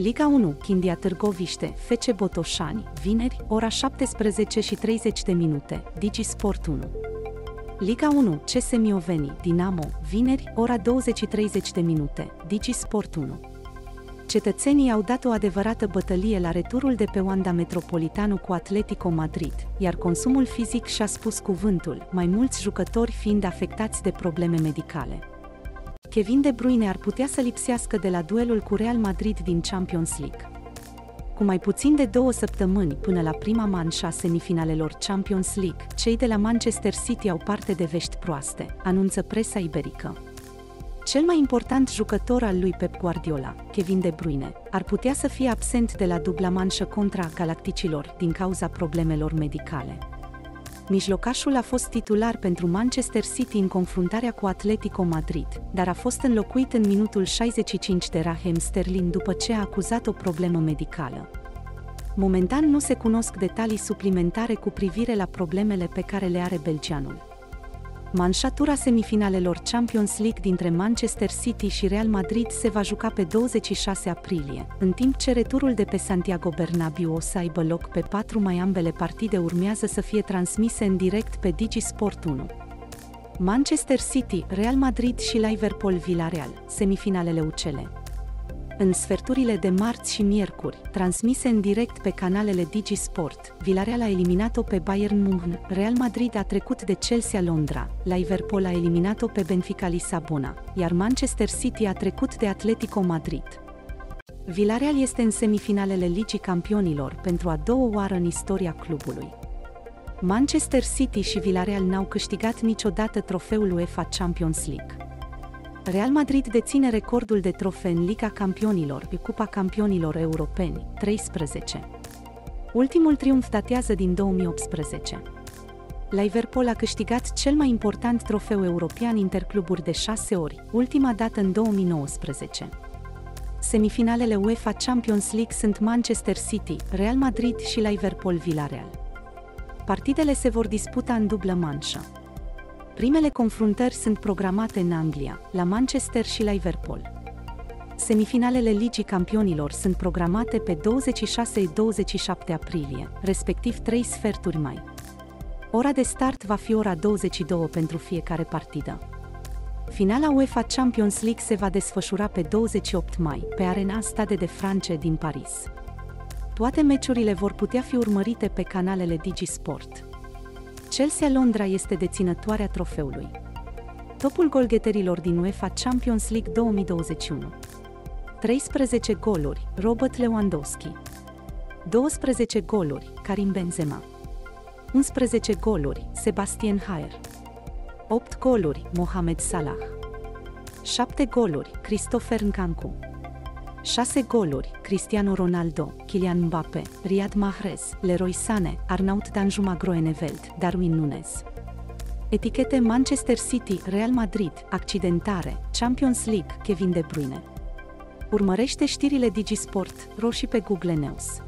Liga 1, Chindia Târgoviște, F.C. Botoșani, vineri, ora 17:30, Digi Sport 1. Liga 1, C.S. Mioveni, Dinamo, vineri, ora 20:30, Digi Sport 1. Cetățenii au dat o adevărată bătălie la returul de pe Wanda Metropolitano cu Atletico Madrid, iar consumul fizic și-a spus cuvântul, mai mulți jucători fiind afectați de probleme medicale. Kevin De Bruyne ar putea să lipsească de la duelul cu Real Madrid din Champions League. Cu mai puțin de 2 săptămâni până la prima manșă a semifinalelor Champions League, cei de la Manchester City au parte de vești proaste, anunță presa iberică. Cel mai important jucător al lui Pep Guardiola, Kevin De Bruyne, ar putea să fie absent de la dubla manșă contra galacticilor din cauza problemelor medicale. Mijlocașul a fost titular pentru Manchester City în confruntarea cu Atletico Madrid, dar a fost înlocuit în minutul 65 de Raheem Sterling după ce a acuzat o problemă medicală. Momentan nu se cunosc detalii suplimentare cu privire la problemele pe care le are belgianul. Manșatura semifinalelor Champions League dintre Manchester City și Real Madrid se va juca pe 26 aprilie, în timp ce returul de pe Santiago Bernabéu o să aibă loc pe 4 mai. Ambele partide urmează să fie transmise în direct pe Digi Sport 1. Manchester City, Real Madrid și Liverpool Villarreal, semifinalele UCL. În sferturile de marți și miercuri, transmise în direct pe canalele Digi Sport, Villarreal a eliminat-o pe Bayern Munchen, Real Madrid a trecut de Chelsea Londra, Liverpool a eliminat-o pe Benfica Lisabona, iar Manchester City a trecut de Atletico Madrid. Villarreal este în semifinalele Ligii Campionilor pentru a 2a oară în istoria clubului. Manchester City și Villarreal n-au câștigat niciodată trofeul UEFA Champions League. Real Madrid deține recordul de trofee în Liga Campionilor, Cupa Campionilor Europeni, 13. Ultimul triumf datează din 2018. Liverpool a câștigat cel mai important trofeu european intercluburi de 6 ori, ultima dată în 2019. Semifinalele UEFA Champions League sunt Manchester City, Real Madrid și Liverpool Villarreal. Partidele se vor disputa în dublă manșă. Primele confruntări sunt programate în Anglia, la Manchester și Liverpool. Semifinalele Ligii Campionilor sunt programate pe 26 și 27 aprilie, respectiv 3 sferturi mai. Ora de start va fi ora 22 pentru fiecare partidă. Finala UEFA Champions League se va desfășura pe 28 mai, pe arena Stade de France din Paris. Toate meciurile vor putea fi urmărite pe canalele Digi Sport. Chelsea Londra este deținătoarea trofeului. Topul golgheterilor din UEFA Champions League 2021. 13 goluri, Robert Lewandowski. 12 goluri, Karim Benzema. 11 goluri, Sebastian Haller. 8 goluri, Mohamed Salah. 7 goluri, Christopher Nkunku. 6 goluri, Cristiano Ronaldo, Kylian Mbappe, Riyad Mahrez, Leroy Sane, Arnaut Danjuma Groeneveld, Darwin Nunes. Etichete Manchester City, Real Madrid, accidentare, Champions League, Kevin De Bruyne. Urmărește știrile Digi Sport, roșii pe Google News.